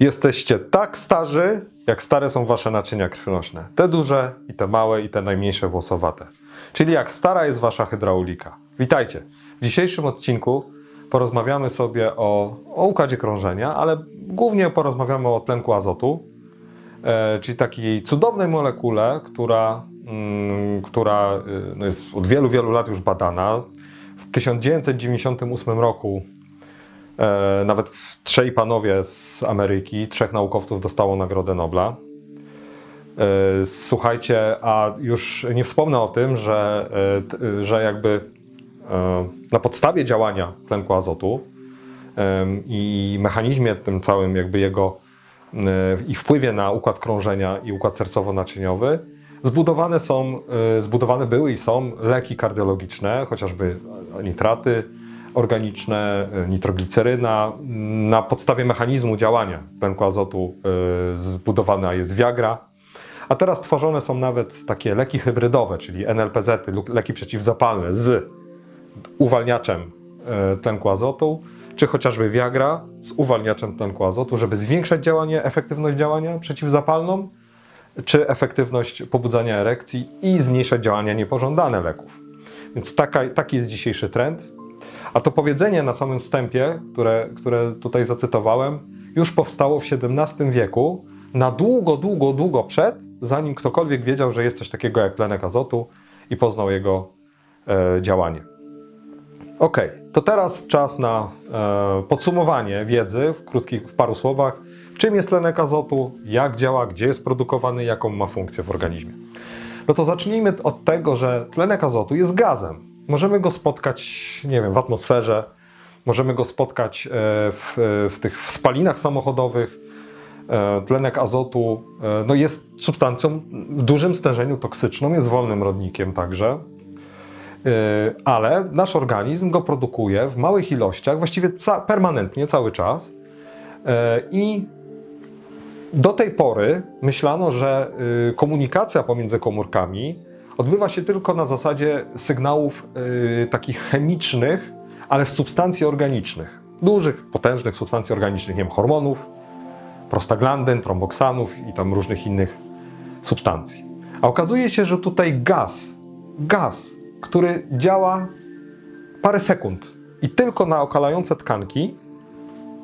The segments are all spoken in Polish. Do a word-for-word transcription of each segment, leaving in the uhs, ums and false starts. jesteście tak starzy, jak stare są wasze naczynia krwionośne. Te duże i te małe i te najmniejsze włosowate. Czyli jak stara jest wasza hydraulika. Witajcie! W dzisiejszym odcinku porozmawiamy sobie o, o układzie krążenia, ale głównie porozmawiamy o tlenku azotu, e, czyli takiej cudownej molekule, która, mm, która y, no jest od wielu, wielu lat już badana. W tysiąc dziewięćset dziewięćdziesiątym ósmym roku e, nawet trzej panowie z Ameryki, trzech naukowców dostało Nagrodę Nobla. E, słuchajcie, a już nie wspomnę o tym, że, e, że jakby na podstawie działania tlenku azotu i mechanizmie tym całym jakby jego i wpływie na układ krążenia i układ sercowo-naczyniowy zbudowane są, zbudowane były i są leki kardiologiczne, chociażby nitraty organiczne, nitrogliceryna. Na podstawie mechanizmu działania tlenku azotu zbudowana jest Viagra. A teraz tworzone są nawet takie leki hybrydowe, czyli N L P Z, leki przeciwzapalne z uwalniaczem tlenku azotu, czy chociażby Viagra z uwalniaczem tlenku azotu, żeby zwiększać działanie, efektywność działania przeciwzapalną, czy efektywność pobudzania erekcji i zmniejszać działania niepożądane leków. Więc taka, taki jest dzisiejszy trend. A to powiedzenie na samym wstępie, które, które tutaj zacytowałem, już powstało w siedemnastym wieku, na długo, długo, długo przed, zanim ktokolwiek wiedział, że jest coś takiego jak tlenek azotu i poznał jego e, działanie. Ok, to teraz czas na e, podsumowanie wiedzy w krótkich, w paru słowach. Czym jest tlenek azotu, jak działa, gdzie jest produkowany, jaką ma funkcję w organizmie. No to zacznijmy od tego, że tlenek azotu jest gazem. Możemy go spotkać, nie wiem, w atmosferze, możemy go spotkać e, w, w tych spalinach samochodowych. E, tlenek azotu e, no jest substancją w dużym stężeniu toksyczną, jest wolnym rodnikiem także. Ale nasz organizm go produkuje w małych ilościach, właściwie ca- permanentnie, cały czas. I do tej pory myślano, że komunikacja pomiędzy komórkami odbywa się tylko na zasadzie sygnałów takich chemicznych, ale w substancji organicznych. Dużych, potężnych substancji organicznych, nie wiem, hormonów, prostaglandyn, tromboksanów i tam różnych innych substancji. A okazuje się, że tutaj gaz, gaz, który działa parę sekund i tylko na okalające tkanki,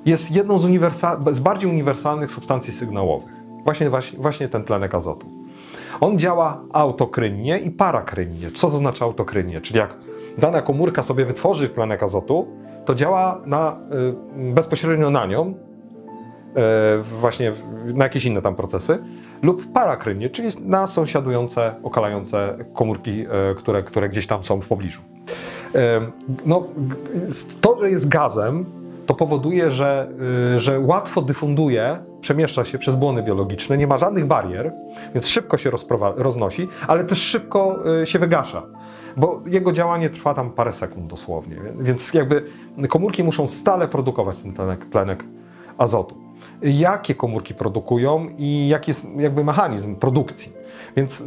jest jedną z, uniwersal- z bardziej uniwersalnych substancji sygnałowych. Właśnie, właśnie, właśnie ten tlenek azotu. On działa autokrynnie i parakrynnie. Co to znaczy autokrynnie? Czyli jak dana komórka sobie wytworzy tlenek azotu, to działa na, y, bezpośrednio na nią, y, właśnie na jakieś inne tam procesy, lub parakrynnie, czyli na sąsiadujące, okalające komórki, które, które gdzieś tam są w pobliżu. No, to, że jest gazem, to powoduje, że, że łatwo dyfunduje, przemieszcza się przez błony biologiczne, nie ma żadnych barier, więc szybko się roznosi, ale też szybko się wygasza, bo jego działanie trwa tam parę sekund dosłownie, więc jakby komórki muszą stale produkować ten tlenek, tlenek azotu. Jakie komórki produkują i jaki jest jakby mechanizm produkcji. Więc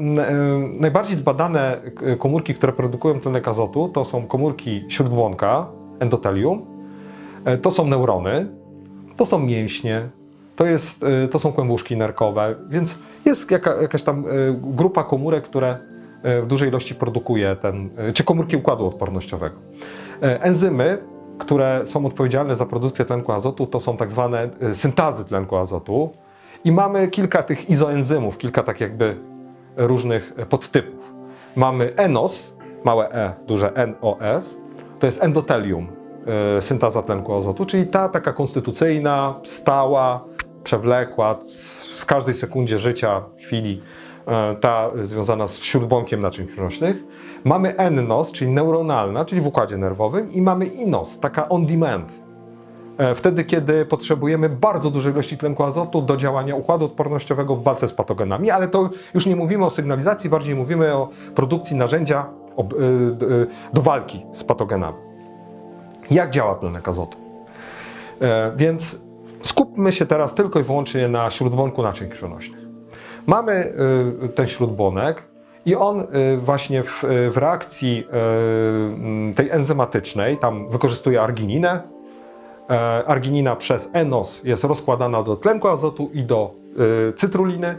najbardziej zbadane komórki, które produkują tlenek azotu, to są komórki śródbłonka, endotelium, to są neurony, to są mięśnie, to, jest, to są kłębuszki nerkowe, więc jest jaka, jakaś tam grupa komórek, które w dużej ilości produkuje ten, czy komórki układu odpornościowego. Enzymy, które są odpowiedzialne za produkcję tlenku azotu, to są tak zwane syntazy tlenku azotu i mamy kilka tych izoenzymów, kilka tak jakby różnych podtypów. Mamy eNOS, małe e, duże N O S, to jest endotelium, syntaza tlenku azotu, czyli ta taka konstytucyjna, stała, przewlekła, w każdej sekundzie życia, chwili, ta związana z śródbłonkiem naczyń krwionośnych. Mamy N N O S, czyli neuronalna, czyli w układzie nerwowym, i mamy I N O S, taka on demand. Wtedy, kiedy potrzebujemy bardzo dużej ilości tlenku azotu do działania układu odpornościowego w walce z patogenami, ale to już nie mówimy o sygnalizacji, bardziej mówimy o produkcji narzędzia do walki z patogenami. Jak działa tlenek azotu? Więc skupmy się teraz tylko i wyłącznie na śródbłonku naczyń krwionośnych. Mamy ten śródbłonek i on właśnie w, w reakcji tej enzymatycznej, tam wykorzystuje argininę, Arginina przez eNOS jest rozkładana do tlenku azotu i do cytruliny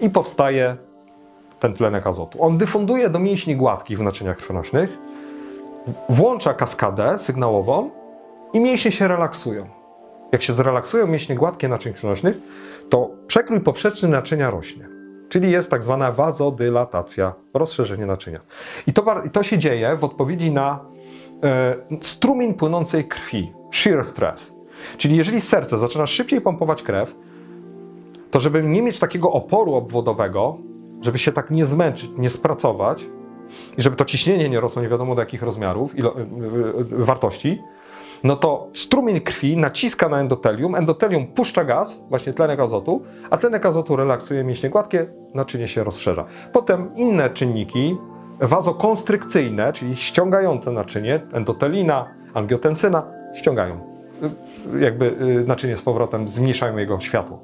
i powstaje ten tlenek azotu. On dyfunduje do mięśni gładkich w naczyniach krwionośnych, włącza kaskadę sygnałową i mięśnie się relaksują. Jak się zrelaksują mięśnie gładkie naczyń krwionośnych, to przekrój poprzeczny naczynia rośnie. Czyli jest tak zwana wazodylatacja, rozszerzenie naczynia. I to, to się dzieje w odpowiedzi na y, strumień płynącej krwi, shear stress. Czyli jeżeli serce zaczyna szybciej pompować krew, to żeby nie mieć takiego oporu obwodowego, żeby się tak nie zmęczyć, nie spracować i żeby to ciśnienie nie rosło nie wiadomo do jakich rozmiarów, ilo, y, y, y, wartości, no to strumień krwi naciska na endotelium, endotelium puszcza gaz, właśnie tlenek azotu, a tlenek azotu relaksuje mięśnie gładkie, naczynie się rozszerza. Potem inne czynniki wazokonstrykcyjne, czyli ściągające naczynie, endotelina, angiotensyna, ściągają. Jakby naczynie z powrotem, zmniejszają jego światło.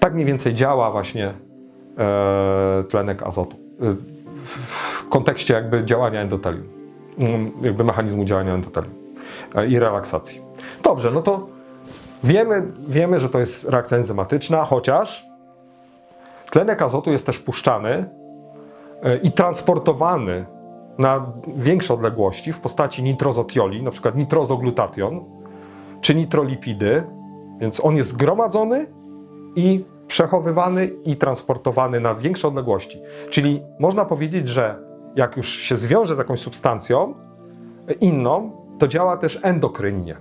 Tak mniej więcej działa właśnie e, tlenek azotu e, w, w kontekście jakby działania endotelium, jakby mechanizmu działania endotelium i relaksacji. Dobrze, no to wiemy, wiemy, że to jest reakcja enzymatyczna, chociaż tlenek azotu jest też puszczany i transportowany na większe odległości w postaci nitrozotioli, na przykład nitrozoglutation czy nitrolipidy, więc on jest gromadzony i przechowywany i transportowany na większe odległości. Czyli można powiedzieć, że jak już się zwiąże z jakąś substancją inną, to działa też endokrynnie,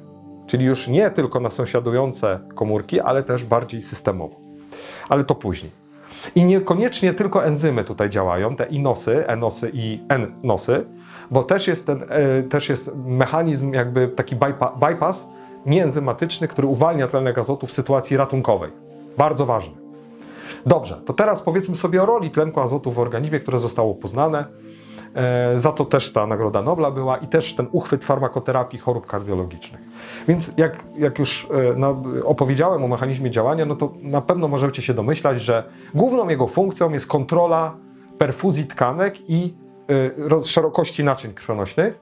czyli już nie tylko na sąsiadujące komórki, ale też bardziej systemowo. Ale to później. I niekoniecznie tylko enzymy tutaj działają, te inosy, enosy i en-nosy, bo też jest, ten, też jest mechanizm jakby taki bypass nieenzymatyczny, który uwalnia tlenek azotu w sytuacji ratunkowej. Bardzo ważny. Dobrze, to teraz powiedzmy sobie o roli tlenku azotu w organizmie, które zostało poznane. Za to też ta Nagroda Nobla była i też ten uchwyt farmakoterapii chorób kardiologicznych. Więc jak, jak już opowiedziałem o mechanizmie działania, no to na pewno możecie się domyślać, że główną jego funkcją jest kontrola perfuzji tkanek i szerokości naczyń krwionośnych,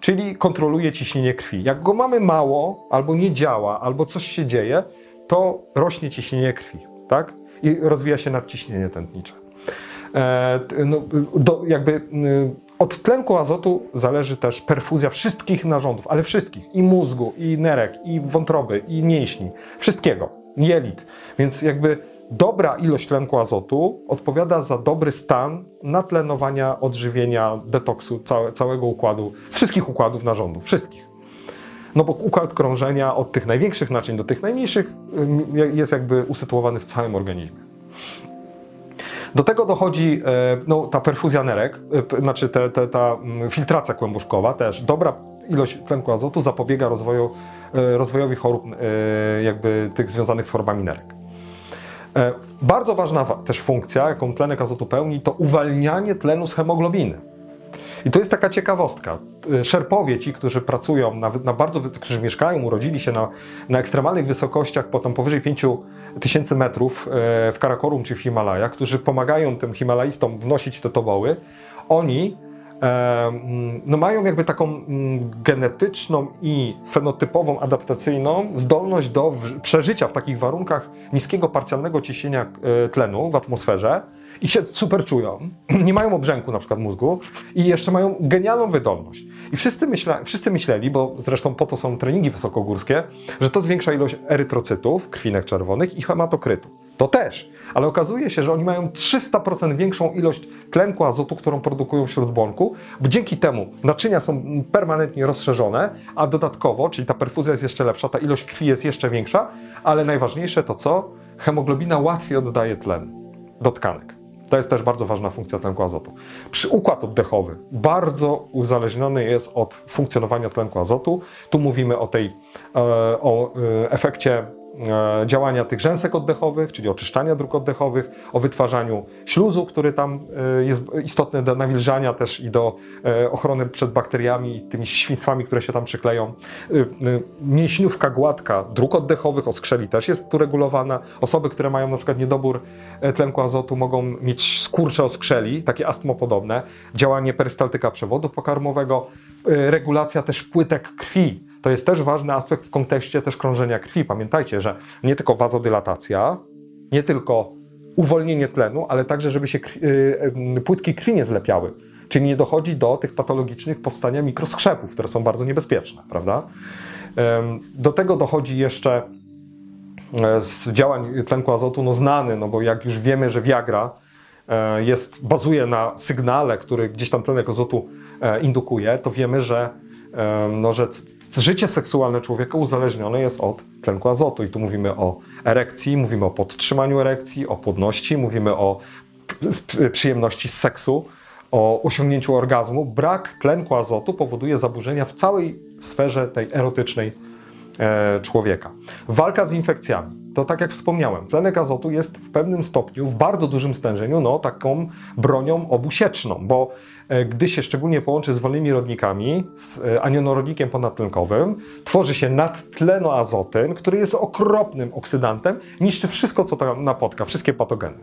czyli kontroluje ciśnienie krwi. Jak go mamy mało, albo nie działa, albo coś się dzieje, to rośnie ciśnienie krwi, tak? I rozwija się nadciśnienie tętnicze. No, do, jakby od tlenku azotu zależy też perfuzja wszystkich narządów, ale wszystkich, i mózgu, i nerek, i wątroby, i mięśni, wszystkiego, jelit. Więc jakby dobra ilość tlenku azotu odpowiada za dobry stan natlenowania, odżywienia, detoksu całe, całego układu, wszystkich układów narządów, wszystkich. No bo układ krążenia od tych największych naczyń do tych najmniejszych jest jakby usytuowany w całym organizmie. Do tego dochodzi no, ta perfuzja nerek, znaczy te, te, ta filtracja kłębuszkowa też. Dobra ilość tlenku azotu zapobiega rozwoju, rozwojowi chorób jakby tych związanych z chorobami nerek. Bardzo ważna też funkcja, jaką tlenek azotu pełni, to uwalnianie tlenu z hemoglobiny. I to jest taka ciekawostka. Szerpowie, ci, którzy pracują, na, na bardzo, którzy mieszkają, urodzili się na, na ekstremalnych wysokościach, potem powyżej pięciu tysięcy metrów w Karakorum czy w Himalajach, którzy pomagają tym Himalajistom wnosić te toboły, oni no, mają jakby taką genetyczną i fenotypową, adaptacyjną zdolność do przeżycia w takich warunkach niskiego parcjalnego ciśnienia tlenu w atmosferze i się super czują, nie mają obrzęku na przykład mózgu i jeszcze mają genialną wydolność. I wszyscy, myśla, wszyscy myśleli, bo zresztą po to są treningi wysokogórskie, że to zwiększa ilość erytrocytów, krwinek czerwonych i hematokrytu. To też, ale okazuje się, że oni mają trzysta procent większą ilość tlenku azotu, którą produkują w śródbłonku, bo dzięki temu naczynia są permanentnie rozszerzone, a dodatkowo, czyli ta perfuzja jest jeszcze lepsza, ta ilość krwi jest jeszcze większa, ale najważniejsze to co? Hemoglobina łatwiej oddaje tlen do tkanek. To jest też bardzo ważna funkcja tlenku azotu. Układ oddechowy bardzo uzależniony jest od funkcjonowania tlenku azotu. Tu mówimy o, tej, o efekcie działania tych rzęsek oddechowych, czyli oczyszczania dróg oddechowych, o wytwarzaniu śluzu, który tam jest istotny do nawilżania też i do ochrony przed bakteriami i tymi świństwami, które się tam przykleją. Mięśniówka gładka dróg oddechowych, o skrzeli też jest tu regulowana. Osoby, które mają na przykład niedobór tlenku azotu, mogą mieć skurcze o skrzeli, takie astmopodobne, działanie perystaltyka przewodu pokarmowego, regulacja też płytek krwi. to jest też ważny aspekt w kontekście też krążenia krwi. Pamiętajcie, że nie tylko wazodylatacja, nie tylko uwolnienie tlenu, ale także, żeby się krwi, yy, płytki krwi nie zlepiały. Czyli nie dochodzi do tych patologicznych powstania mikroskrzepów, które są bardzo niebezpieczne, prawda? Do tego dochodzi jeszcze z działań tlenku azotu no znany, no bo jak już wiemy, że Viagra jest, bazuje na sygnale, który gdzieś tam tlenek azotu indukuje, to wiemy, że, no, że życie seksualne człowieka uzależnione jest od tlenku azotu. I tu mówimy o erekcji, mówimy o podtrzymaniu erekcji, o płodności, mówimy o przyjemności z seksu, o osiągnięciu orgazmu. Brak tlenku azotu powoduje zaburzenia w całej sferze tej erotycznej e, człowieka. Walka z infekcjami. To tak jak wspomniałem, tlenek azotu jest w pewnym stopniu, w bardzo dużym stężeniu, no taką bronią obusieczną, bo e, gdy się szczególnie połączy z wolnymi rodnikami, z e, anionorodnikiem ponadtlenkowym, tworzy się nadtlenoazotyn, który jest okropnym oksydantem, niszczy wszystko, co tam napotka, wszystkie patogeny.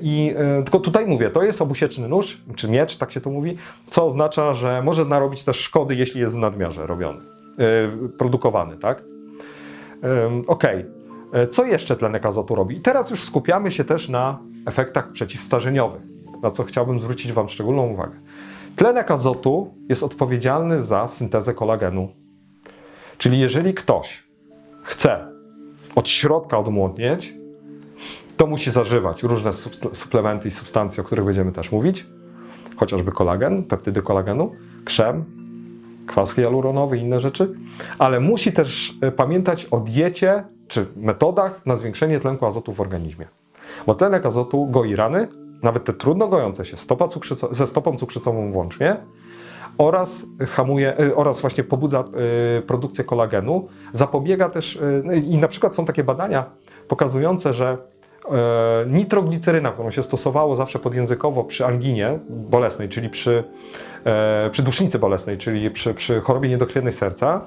I tylko tutaj mówię, to jest obusieczny nóż, czy miecz, tak się to mówi, co oznacza, że może narobić też szkody, jeśli jest w nadmiarze robiony, produkowany, tak? Ok, co jeszcze tlenek azotu robi? I teraz już skupiamy się też na efektach przeciwstarzeniowych, na co chciałbym zwrócić Wam szczególną uwagę. Tlenek azotu jest odpowiedzialny za syntezę kolagenu. Czyli jeżeli ktoś chce od środka odmłodnieć, to musi zażywać różne suplementy i substancje, o których będziemy też mówić, chociażby kolagen, peptydy kolagenu, krzem, kwas hialuronowy i inne rzeczy, ale musi też pamiętać o diecie czy metodach na zwiększenie tlenku azotu w organizmie. Bo tlenek azotu goi rany, nawet te trudno gojące się, stopa cukrzyco- ze stopą cukrzycową włącznie, oraz hamuje, oraz właśnie pobudza produkcję kolagenu, zapobiega też, i na przykład są takie badania pokazujące, że nitrogliceryna, którą się stosowało zawsze podjęzykowo przy anginie bolesnej, czyli przy, przy dusznicy bolesnej, czyli przy, przy chorobie niedokrwiennej serca,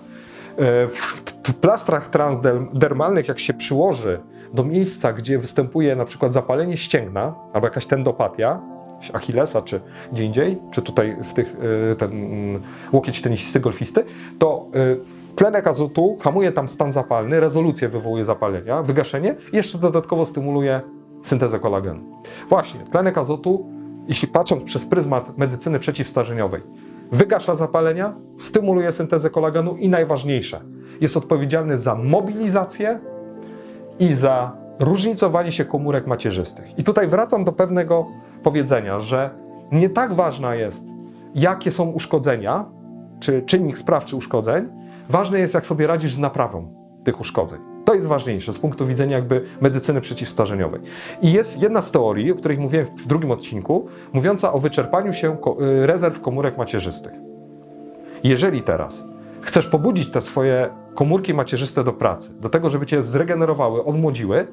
w plastrach transdermalnych, jak się przyłoży do miejsca, gdzie występuje na przykład zapalenie ścięgna albo jakaś tendopatia, Achillesa czy gdzie indziej, czy tutaj w tych, ten łokieć tenisisty, golfisty, to tlenek azotu hamuje tam stan zapalny, rezolucję wywołuje zapalenia, wygaszenie i jeszcze dodatkowo stymuluje syntezę kolagenu. Właśnie, tlenek azotu, jeśli patrząc przez pryzmat medycyny przeciwstarzeniowej, wygasza zapalenia, stymuluje syntezę kolagenu i najważniejsze, jest odpowiedzialny za mobilizację i za różnicowanie się komórek macierzystych. I tutaj wracam do pewnego powiedzenia, że nie tak ważna jest, jakie są uszkodzenia, czy czynnik sprawczy uszkodzeń, ważne jest, jak sobie radzisz z naprawą tych uszkodzeń. To jest ważniejsze z punktu widzenia jakby medycyny przeciwstarzeniowej. I jest jedna z teorii, o której mówiłem w drugim odcinku, mówiąca o wyczerpaniu się rezerw komórek macierzystych. Jeżeli teraz chcesz pobudzić te swoje komórki macierzyste do pracy, do tego, żeby cię zregenerowały, odmłodziły,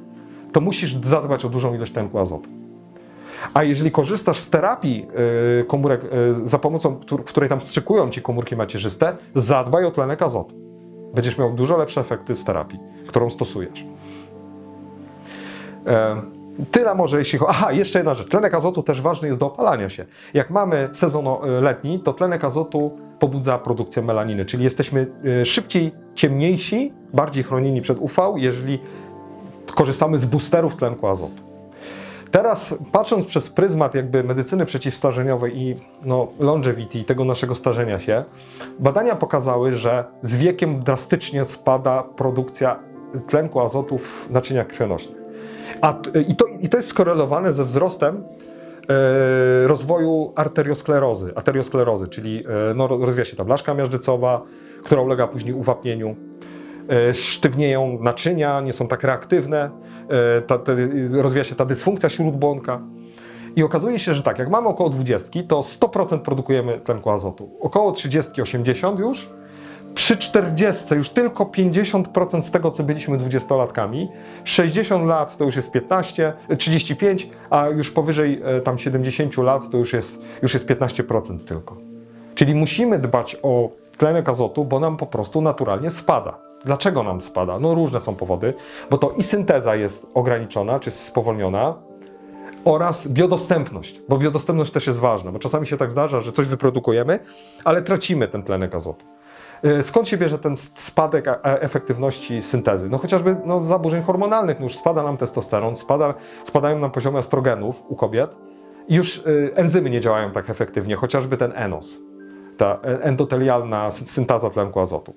to musisz zadbać o dużą ilość tlenku azotu. A jeżeli korzystasz z terapii komórek, za pomocą w której tam wstrzykują ci komórki macierzyste, zadbaj o tlenek azotu. Będziesz miał dużo lepsze efekty z terapii, którą stosujesz. Tyle może, jeśli chodzi... Aha, jeszcze jedna rzecz. Tlenek azotu też ważny jest do opalania się. Jak mamy sezon letni, to tlenek azotu pobudza produkcję melaniny, czyli jesteśmy szybciej ciemniejsi, bardziej chronieni przed U V, jeżeli korzystamy z boosterów tlenku azotu. Teraz patrząc przez pryzmat jakby medycyny przeciwstarzeniowej i no, longevity, tego naszego starzenia się, badania pokazały, że z wiekiem drastycznie spada produkcja tlenku azotu w naczyniach krwionośnych. A, i, to, I to jest skorelowane ze wzrostem e, rozwoju arteriosklerozy, arteriosklerozy, czyli e, no, rozwija się ta blaszka miażdżycowa, która ulega później uwapnieniu. Sztywnieją naczynia, nie są tak reaktywne, ta, ta, rozwija się ta dysfunkcja śródbłonka. I okazuje się, że tak, jak mamy około dwudziestki, to sto procent produkujemy tlenku azotu. Około trzydziestki osiemdziesiąt już, przy czterdziestce już tylko pięćdziesiąt procent z tego, co byliśmy dwudziestolatkami, sześćdziesiąt lat to już jest piętnaście, trzydzieści pięć, a już powyżej tam siedemdziesiąt lat to już jest, już jest piętnaście procent tylko. Czyli musimy dbać o tlenek azotu, bo nam po prostu naturalnie spada. Dlaczego nam spada? No różne są powody, bo to i synteza jest ograniczona, czy spowolniona, oraz biodostępność, bo biodostępność też jest ważna, bo czasami się tak zdarza, że coś wyprodukujemy, ale tracimy ten tlenek azotu. Skąd się bierze ten spadek efektywności syntezy? No chociażby no, z zaburzeń hormonalnych, no już spada nam testosteron, spada, spadają nam poziomy estrogenów u kobiet i już enzymy nie działają tak efektywnie, chociażby ten eNOS, ta endotelialna syntaza tlenku azotu.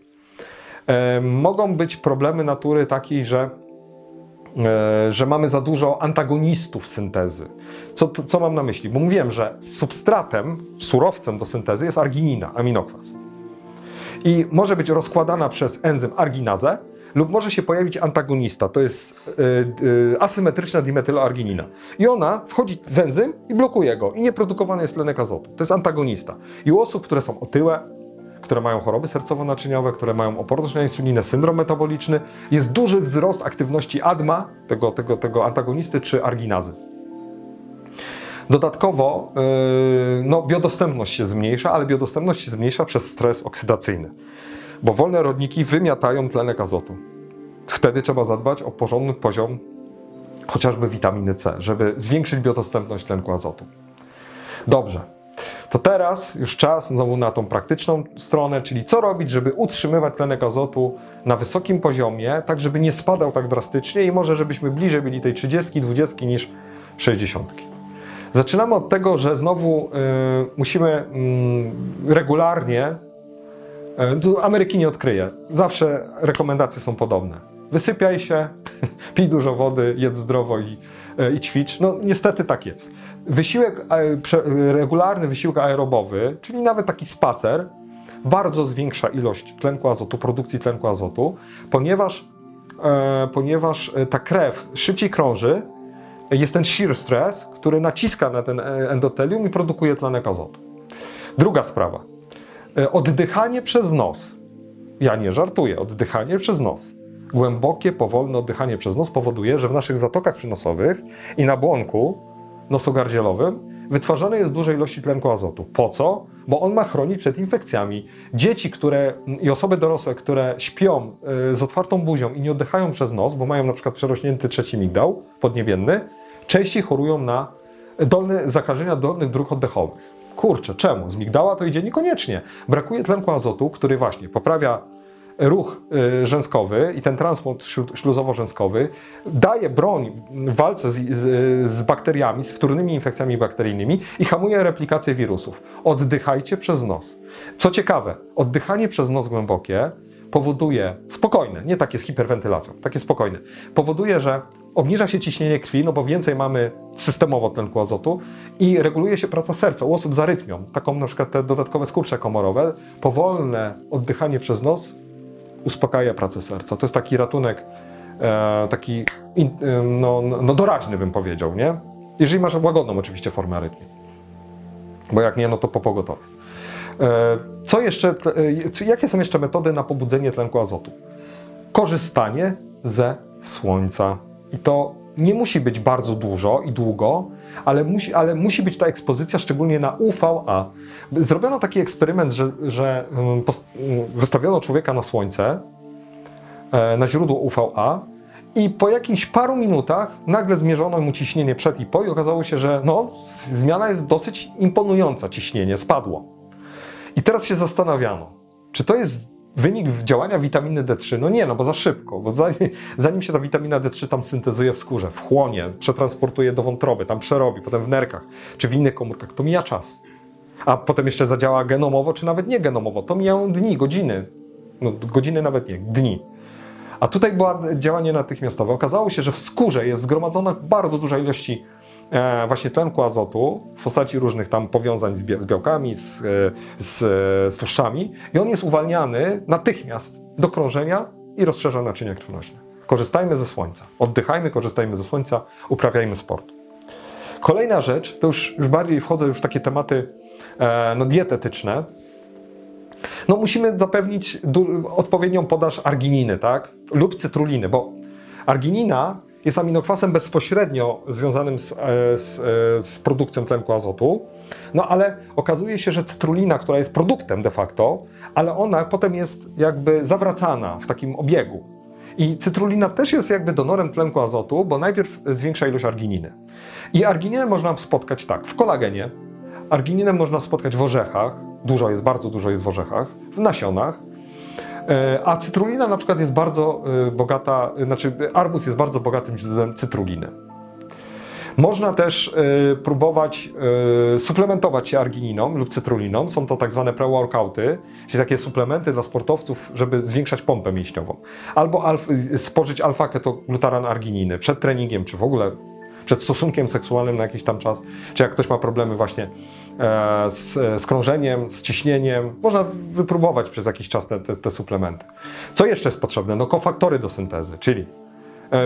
Mogą być problemy natury takiej, że że mamy za dużo antagonistów syntezy. Co, to, co mam na myśli? Bo mówiłem, że substratem, surowcem do syntezy jest arginina, aminokwas. I może być rozkładana przez enzym arginazę lub może się pojawić antagonista, to jest yy, yy, asymetryczna dimetyloarginina. I ona wchodzi w enzym i blokuje go. I nieprodukowany jest tlenek azotu. To jest antagonista. I u osób, które są otyłe, które mają choroby sercowo-naczyniowe, które mają oporność na insulinę, syndrom metaboliczny, jest duży wzrost aktywności ADMA, tego, tego, tego antagonisty czy arginazy. Dodatkowo yy, no, biodostępność się zmniejsza, ale biodostępność się zmniejsza przez stres oksydacyjny, bo wolne rodniki wymiatają tlenek azotu. Wtedy trzeba zadbać o porządny poziom chociażby witaminy C, żeby zwiększyć biodostępność tlenku azotu. Dobrze. To teraz już czas znowu na tą praktyczną stronę, czyli co robić, żeby utrzymywać tlenek azotu na wysokim poziomie, tak żeby nie spadał tak drastycznie i może żebyśmy bliżej byli tej trzydziestki, dwudziestki niż sześćdziesiątki. Zaczynamy od tego, że znowu y, musimy y, regularnie, y, tu Ameryki nie odkryję, zawsze rekomendacje są podobne. Wysypiaj się, pij dużo wody, jedz zdrowo i i ćwicz. No niestety tak jest. Wysiłek, regularny wysiłek aerobowy, czyli nawet taki spacer, bardzo zwiększa ilość tlenku azotu, produkcji tlenku azotu, ponieważ, e, ponieważ ta krew szybciej krąży, jest ten shear stress, który naciska na ten endotelium i produkuje tlenek azotu. Druga sprawa. Oddychanie przez nos. Ja nie żartuję, oddychanie przez nos. Głębokie, powolne oddychanie przez nos powoduje, że w naszych zatokach przynosowych i na błonku nosogardzielowym wytwarzane jest duże ilości tlenku azotu. Po co? Bo on ma chronić przed infekcjami. Dzieci które, i osoby dorosłe, które śpią z otwartą buzią i nie oddychają przez nos, bo mają na przykład przerośnięty trzeci migdał podniebienny, częściej chorują na dolne, zakażenia dolnych dróg oddechowych. Kurczę, czemu? Z migdała to idzie niekoniecznie. Brakuje tlenku azotu, który właśnie poprawia ruch rzęskowy i ten transport śluzowo-rzęskowy daje broń w walce z, z, z bakteriami, z wtórnymi infekcjami bakteryjnymi i hamuje replikację wirusów. Oddychajcie przez nos. Co ciekawe, oddychanie przez nos głębokie powoduje, spokojne, nie takie z hiperwentylacją, takie spokojne, powoduje, że obniża się ciśnienie krwi, no bo więcej mamy systemowo tlenku azotu i reguluje się praca serca u osób z arytmią, taką na przykład te dodatkowe skurcze komorowe, powolne oddychanie przez nos uspokaja pracę serca. To jest taki ratunek, e, taki in, e, no, no doraźny bym powiedział, nie? Jeżeli masz łagodną oczywiście formę arytmii. Bo jak nie, no to po pogotowie. E, co jeszcze, e, jakie są jeszcze metody na pobudzenie tlenku azotu? Korzystanie ze słońca. I to nie musi być bardzo dużo i długo, ale musi, ale musi być ta ekspozycja, szczególnie na U V A. Zrobiono taki eksperyment, że, że wystawiono człowieka na słońce, na źródło U V A i po jakichś paru minutach nagle zmierzono mu ciśnienie przed i po i okazało się, że no, zmiana jest dosyć imponująca, ciśnienie spadło. I teraz się zastanawiano, czy to jest wynik działania witaminy D trzy, no nie, no bo za szybko, bo zanim, zanim się ta witamina D trzy tam syntezuje w skórze, wchłonie, przetransportuje do wątroby, tam przerobi, potem w nerkach czy w innych komórkach, to mija czas. A potem jeszcze zadziała genomowo, czy nawet nie genomowo, to mijają dni, godziny, no godziny nawet nie, dni. A tutaj było działanie natychmiastowe. Okazało się, że w skórze jest zgromadzona bardzo duża ilości E, właśnie tlenku azotu w postaci różnych tam powiązań z, bia z białkami, z, z, z tłuszczami i on jest uwalniany natychmiast do krążenia i rozszerza naczynia krwionośne. Korzystajmy ze słońca. Oddychajmy, korzystajmy ze słońca, uprawiajmy sport. Kolejna rzecz, to już, już bardziej wchodzę już w takie tematy e, no, dietetyczne. No musimy zapewnić odpowiednią podaż argininy, tak? Lub cytruliny, bo arginina jest aminokwasem bezpośrednio związanym z, z, z produkcją tlenku azotu, no ale okazuje się, że cytrulina, która jest produktem de facto, ale ona potem jest jakby zawracana w takim obiegu. I cytrulina też jest jakby donorem tlenku azotu, bo najpierw zwiększa ilość argininy. I argininę można spotkać tak, w kolagenie, argininę można spotkać w orzechach, dużo jest, bardzo dużo jest w orzechach, w nasionach, A cytrulina na przykład jest bardzo bogata, znaczy arbuz jest bardzo bogatym źródłem cytruliny. Można też próbować suplementować się argininą lub cytruliną. Są to tak zwane pre-workouty, czyli takie suplementy dla sportowców, żeby zwiększać pompę mięśniową. Albo alf, spożyć alfa-ketoglutaran argininy przed treningiem, czy w ogóle przed stosunkiem seksualnym na jakiś tam czas, czy jak ktoś ma problemy właśnie z, z krążeniem, z ciśnieniem. Można wypróbować przez jakiś czas te, te, te suplementy. Co jeszcze jest potrzebne? No kofaktory do syntezy, czyli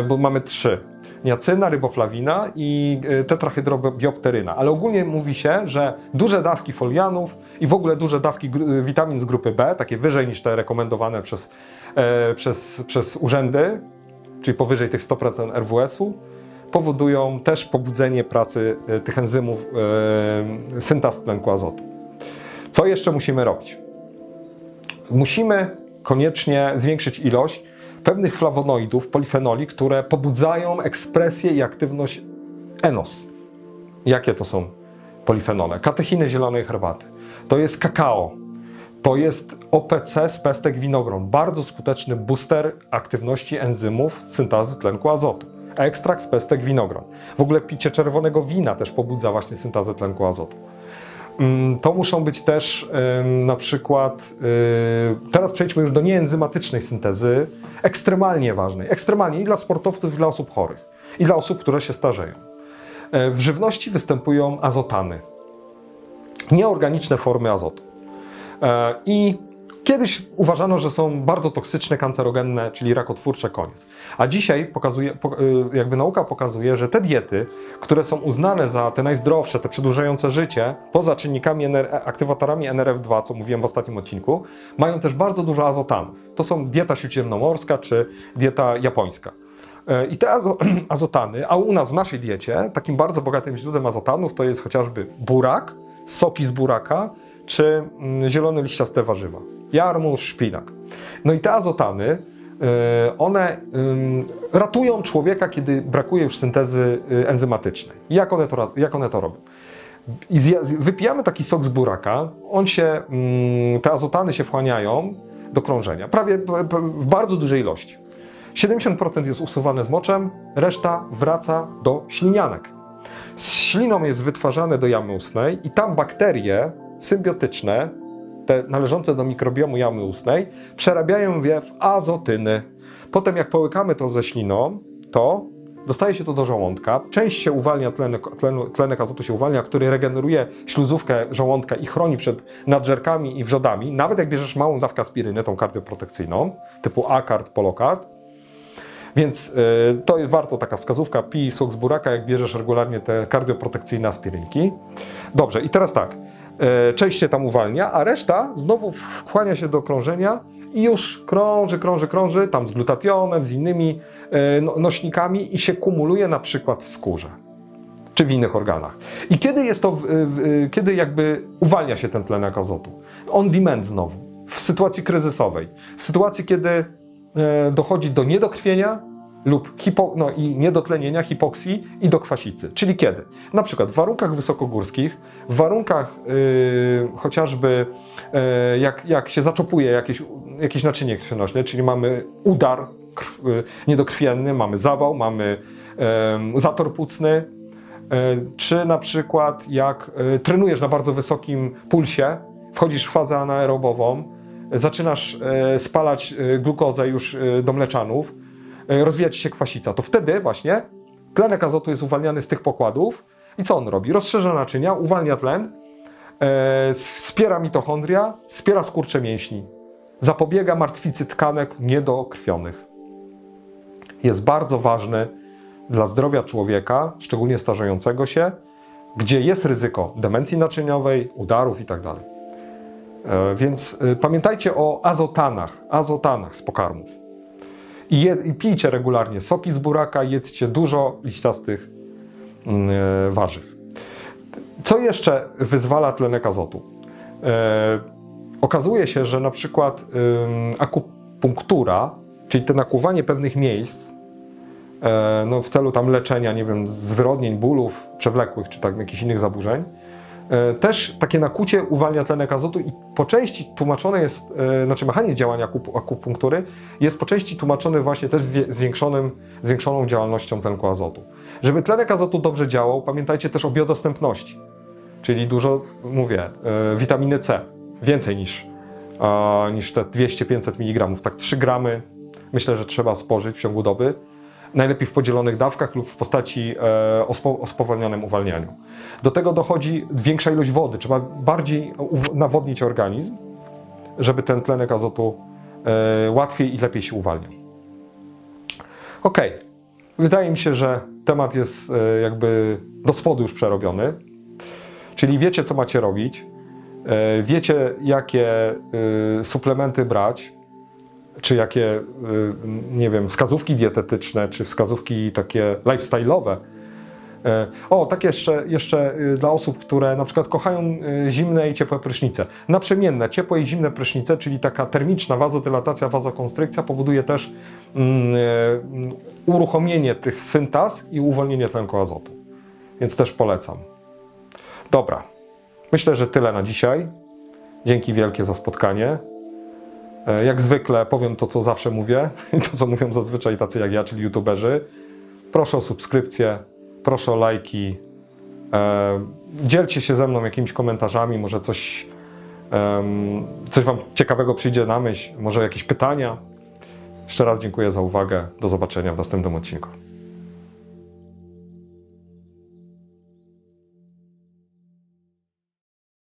bo mamy trzy. Niacyna, ryboflawina i tetrahydrobiopteryna. Ale ogólnie mówi się, że duże dawki folianów i w ogóle duże dawki witamin z grupy B, takie wyżej niż te rekomendowane przez, przez, przez urzędy, czyli powyżej tych stu procent R W S-u, powodują też pobudzenie pracy tych enzymów syntaz tlenku azotu. Co jeszcze musimy robić? Musimy koniecznie zwiększyć ilość pewnych flawonoidów, polifenoli, które pobudzają ekspresję i aktywność eNOS. Jakie to są polifenole? Katechiny zielonej herbaty. To jest kakao. To jest O P C z pestek winogron. Bardzo skuteczny booster aktywności enzymów syntazy tlenku azotu. A ekstrakt z pestek winogron. W ogóle picie czerwonego wina też pobudza właśnie syntazę tlenku azotu. To muszą być też na przykład, teraz przejdźmy już do nieenzymatycznej syntezy, ekstremalnie ważnej, ekstremalnie i dla sportowców, i dla osób chorych, i dla osób, które się starzeją. W żywności występują azotany, nieorganiczne formy azotu. I kiedyś uważano, że są bardzo toksyczne, kancerogenne, czyli rakotwórcze, koniec. A dzisiaj pokazuje, jakby nauka pokazuje, że te diety, które są uznane za te najzdrowsze, te przedłużające życie, poza czynnikami, aktywatorami N R F dwa, co mówiłem w ostatnim odcinku, mają też bardzo dużo azotanów. To są dieta śródziemnomorska czy dieta japońska. I te azotany, a u nas w naszej diecie, takim bardzo bogatym źródłem azotanów to jest chociażby burak, soki z buraka, czy zielone liściaste warzywa, jarmuż, szpinak. No i te azotany, one ratują człowieka, kiedy brakuje już syntezy enzymatycznej. Jak one to, jak one to robią? I wypijamy taki sok z buraka, on się, te azotany się wchłaniają do krążenia, prawie w bardzo dużej ilości. siedemdziesiąt procent jest usuwane z moczem, reszta wraca do ślinianek. Z śliną jest wytwarzane do jamy ustnej i tam bakterie symbiotyczne, te należące do mikrobiomu jamy ustnej, przerabiają je w azotyny. Potem jak połykamy to ze śliną, to dostaje się to do żołądka. Część się uwalnia, tlenek, tlenek azotu się uwalnia, który regeneruje śluzówkę żołądka i chroni przed nadżerkami i wrzodami. Nawet jak bierzesz małą dawkę aspiryny, tą kardioprotekcyjną, typu akard, polokard. Więc yy, to jest warto, taka wskazówka, pij sok z buraka, jak bierzesz regularnie te kardioprotekcyjne aspirynki. Dobrze, i teraz tak. Część się tam uwalnia, a reszta znowu wchłania się do krążenia i już krąży, krąży, krąży, tam z glutationem, z innymi nośnikami i się kumuluje na przykład w skórze czy w innych organach. I kiedy jest to, kiedy jakby uwalnia się ten tlenek azotu? On demand znowu, w sytuacji kryzysowej, w sytuacji, kiedy dochodzi do niedokrwienia lub hipo, no i niedotlenienia, hipoksji i do kwasicy. Czyli kiedy? Na przykład w warunkach wysokogórskich, w warunkach yy, chociażby yy, jak, jak się zaczopuje jakieś, jakieś naczynie krwionośne, czyli mamy udar krw, yy, niedokrwienny, mamy zawał, mamy yy, zator płucny, yy, czy na przykład jak yy, trenujesz na bardzo wysokim pulsie, wchodzisz w fazę anaerobową, zaczynasz yy, spalać yy, glukozę już yy, do mleczanów, rozwija ci się kwasica, to wtedy właśnie tlenek azotu jest uwalniany z tych pokładów i co on robi? Rozszerza naczynia, uwalnia tlen, e, wspiera mitochondria, wspiera skurcze mięśni, zapobiega martwicy tkanek niedokrwionych. Jest bardzo ważny dla zdrowia człowieka, szczególnie starzejącego się, gdzie jest ryzyko demencji naczyniowej, udarów itd. E, więc e, pamiętajcie o azotanach, azotanach z pokarmów. I, je, I pijcie regularnie soki z buraka, jedzcie dużo liściastych yy, warzyw. Co jeszcze wyzwala tlenek azotu? Yy, okazuje się, że na przykład yy, akupunktura, czyli to nakłuwanie pewnych miejsc yy, no w celu tam leczenia, nie wiem, zwyrodnień, bólów przewlekłych czy tak, jakichś innych zaburzeń, też takie nakucie uwalnia tlenek azotu i po części tłumaczone jest, znaczy mechanizm działania akupunktury jest po części tłumaczony właśnie też zwiększonym, zwiększoną działalnością tlenku azotu. Żeby tlenek azotu dobrze działał, pamiętajcie też o biodostępności, czyli dużo, mówię, witaminy C, więcej niż, niż te dwieście do pięciuset miligramów, tak trzy gramy myślę, że trzeba spożyć w ciągu doby. Najlepiej w podzielonych dawkach lub w postaci o spowolnionym uwalnianiu. Do tego dochodzi większa ilość wody, trzeba bardziej nawodnić organizm, żeby ten tlenek azotu łatwiej i lepiej się uwalniał. Ok, wydaje mi się, że temat jest jakby do spodu już przerobiony, czyli wiecie, co macie robić, wiecie, jakie suplementy brać, czy jakie, nie wiem, wskazówki dietetyczne, czy wskazówki takie lifestyle'owe. O, tak jeszcze, jeszcze dla osób, które na przykład kochają zimne i ciepłe prysznice. Naprzemienne, ciepłe i zimne prysznice, czyli taka termiczna wazodylatacja, wazokonstrykcja powoduje też mm, uruchomienie tych syntaz i uwolnienie tlenku azotu. Więc też polecam. Dobra, myślę, że tyle na dzisiaj. Dzięki wielkie za spotkanie. Jak zwykle powiem to, co zawsze mówię i to, co mówią zazwyczaj tacy jak ja, czyli youtuberzy. Proszę o subskrypcję, proszę o lajki, e, dzielcie się ze mną jakimiś komentarzami, może coś, e, coś Wam ciekawego przyjdzie na myśl, może jakieś pytania. Jeszcze raz dziękuję za uwagę, do zobaczenia w następnym odcinku.